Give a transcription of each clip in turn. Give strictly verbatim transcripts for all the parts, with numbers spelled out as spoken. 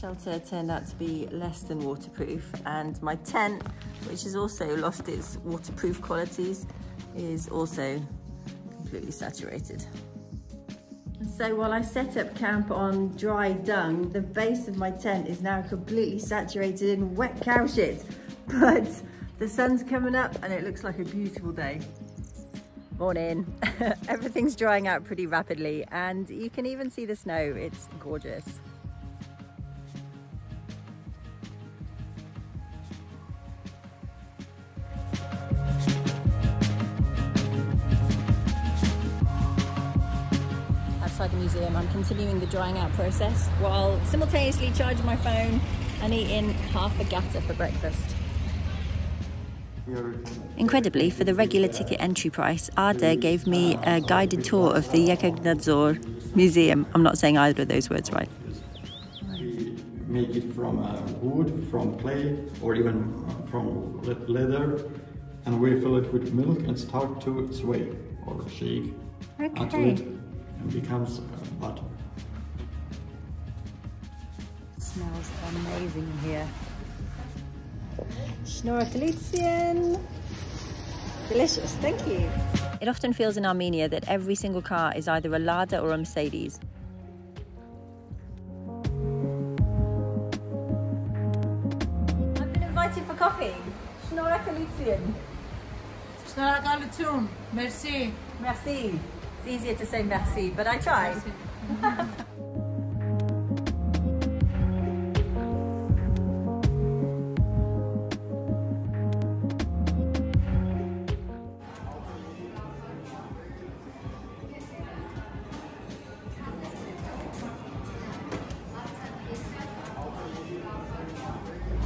shelter turned out to be less than waterproof, and my tent, which has also lost its waterproof qualities, is also completely saturated. So while I set up camp on dry dung, the base of my tent is now completely saturated in wet cow shit. But the sun's coming up and it looks like a beautiful day. Morning. Everything's drying out pretty rapidly and you can even see the snow. It's gorgeous. Outside the museum, I'm continuing the drying out process while simultaneously charging my phone and eating half a gatter for breakfast. Incredibly, for the regular ticket entry price, Arda gave me a guided tour of the Yekagnadzor museum. I'm not saying either of those words right. We make it from uh, wood, from clay, or even from leather, and we fill it with milk and start to sway or shake okay. until it becomes butter. It smells amazing in here. Delicious, thank you. It often feels in Armenia that every single car is either a Lada or a Mercedes. I've been invited for coffee. Merci. Merci. It's easier to say merci, but I try.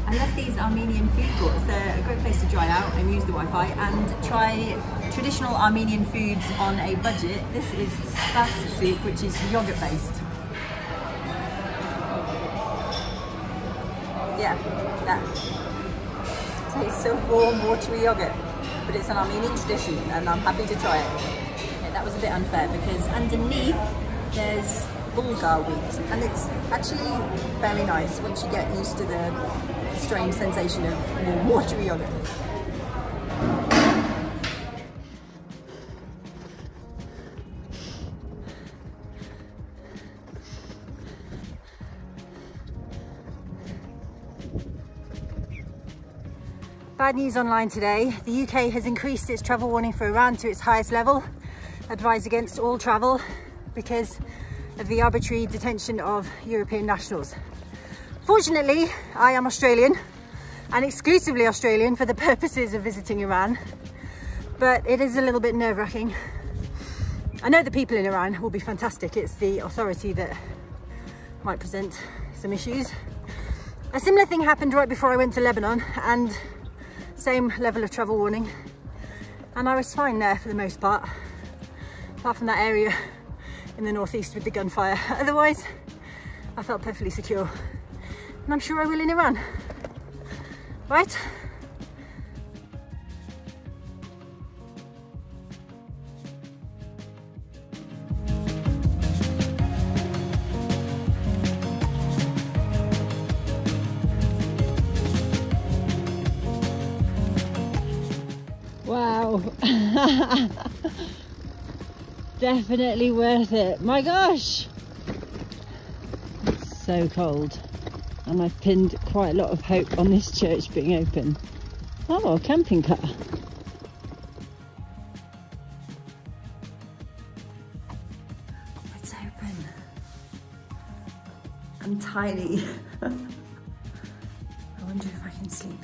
I love these Armenian food courts. They're a great place to dry out and use the Wi-Fi and try traditional Armenian foods on a budget. This is spas soup, which is yogurt based. Yeah, that tastes so warm, watery yogurt, but it's an Armenian tradition and I'm happy to try it. Yeah, that was a bit unfair because underneath there's bulgur wheat and it's actually fairly nice once you get used to the strange sensation of more watery yogurt. Bad news online today. The U K has increased its travel warning for Iran to its highest level. Advise against all travel because of the arbitrary detention of European nationals. Fortunately, I am Australian and exclusively Australian for the purposes of visiting Iran, but it is a little bit nerve-wracking. I know the people in Iran will be fantastic. It's the authority that might present some issues. A similar thing happened right before I went to Lebanon, and same level of travel warning, and I was fine there for the most part, apart from that area in the northeast with the gunfire. Otherwise, I felt perfectly secure, and I'm sure I will in Iran. Right? Wow. Definitely worth it. My gosh, it's so cold, and I've pinned quite a lot of hope on this church being open. Oh, a camping car. It's open. I'm tiny. I wonder if I can sleep here.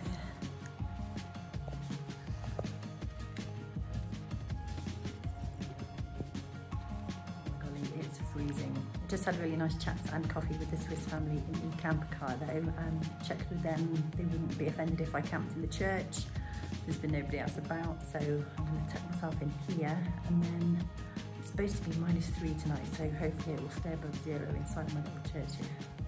Just had really nice chats and coffee with the Swiss family in the camper car though, and checked with them. They wouldn't be offended if I camped in the church. There's been nobody else about, so I'm going to tuck myself in here, and then it's supposed to be minus three tonight, so hopefully it will stay above zero inside my little church here.